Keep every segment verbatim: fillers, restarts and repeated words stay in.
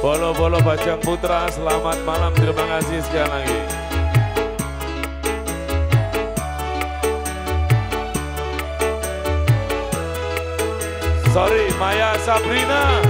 Bolo-bolo Bajang Putra, selamat malam, terima kasih sekali lagi. Sorry, Maya Sabrina.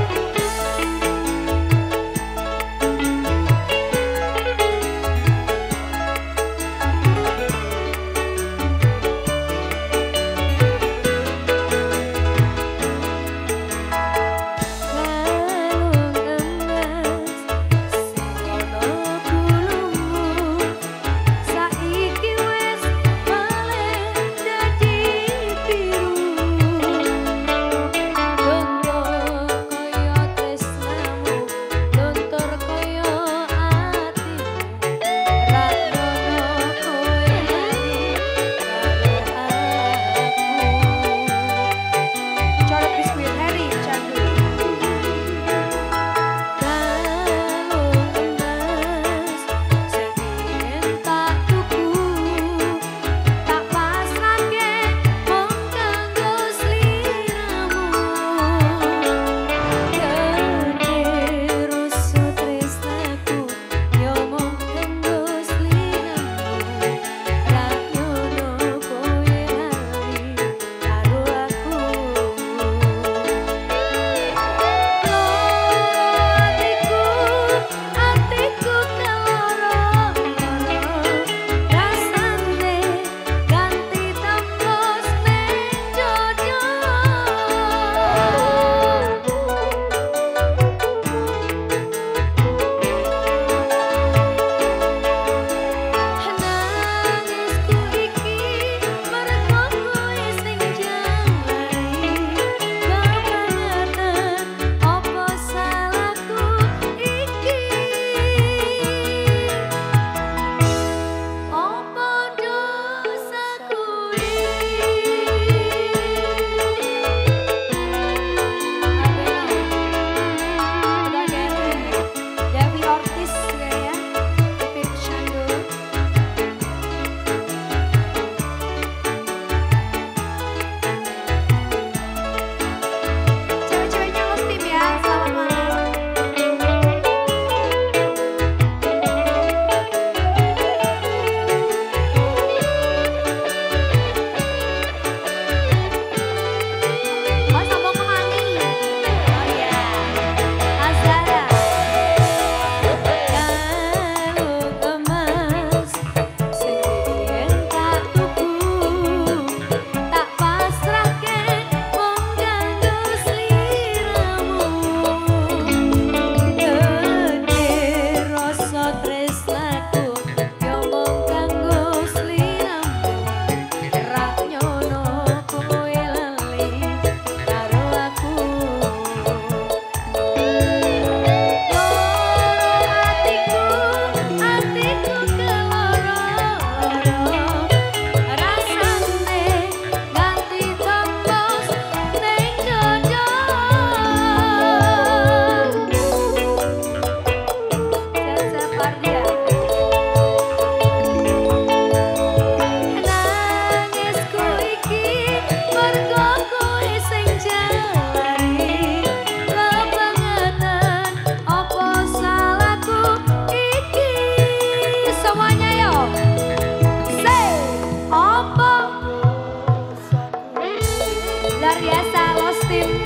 Please.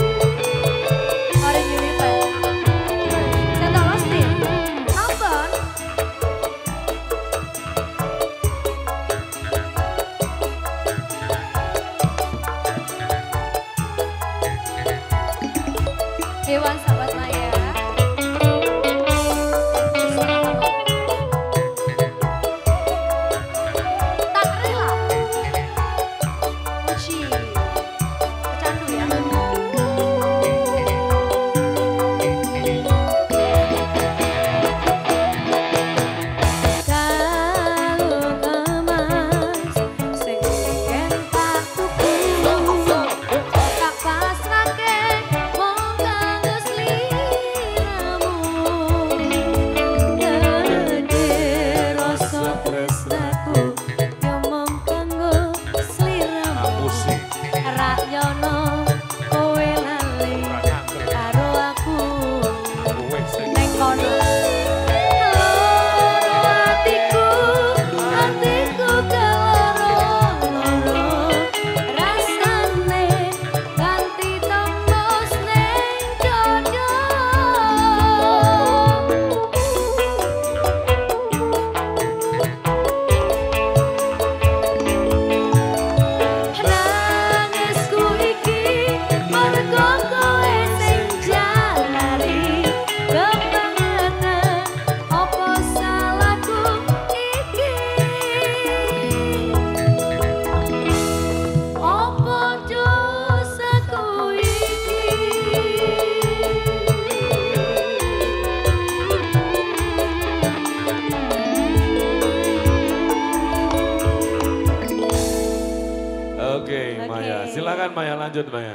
Maya, lanjut Maya.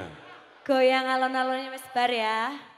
Goyang alon-alonnya Mas Bar ya.